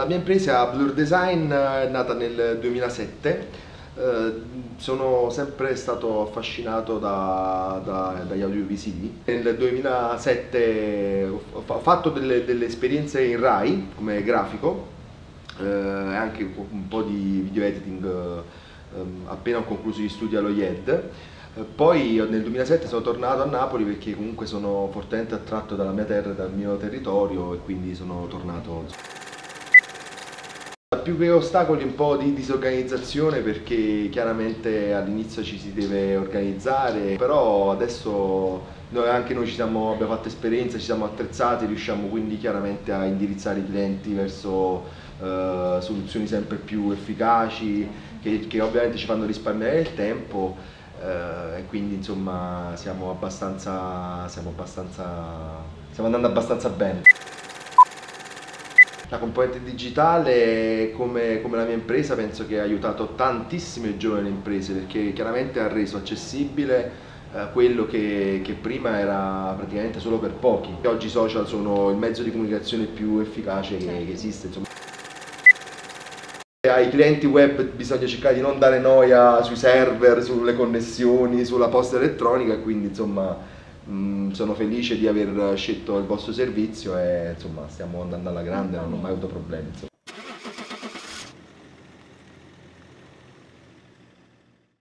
La mia impresa Blur Design è nata nel 2007. Sono sempre stato affascinato dagli audiovisivi. Nel 2007 ho fatto delle esperienze in RAI come grafico e anche un po' di video editing appena ho concluso gli studi allo IED. Poi nel 2007 sono tornato a Napoli perché comunque sono fortemente attratto dalla mia terra e dal mio territorio, e quindi sono tornato. Più che ostacoli un po' di disorganizzazione, perché chiaramente all'inizio ci si deve organizzare, però adesso anche noi abbiamo fatto esperienza, ci siamo attrezzati, riusciamo quindi chiaramente a indirizzare i clienti verso soluzioni sempre più efficaci che ovviamente ci fanno risparmiare il tempo, e quindi insomma stiamo andando abbastanza bene. La componente digitale, come la mia impresa, penso che ha aiutato tantissime giovani imprese, perché chiaramente ha reso accessibile quello che prima era praticamente solo per pochi. Oggi i social sono il mezzo di comunicazione più efficace che esiste, insomma. Ai clienti web bisogna cercare di non dare noia sui server, sulle connessioni, sulla posta elettronica, quindi insomma sono felice di aver scelto il vostro servizio e insomma stiamo andando alla grande, non ho mai avuto problemi. Insomma.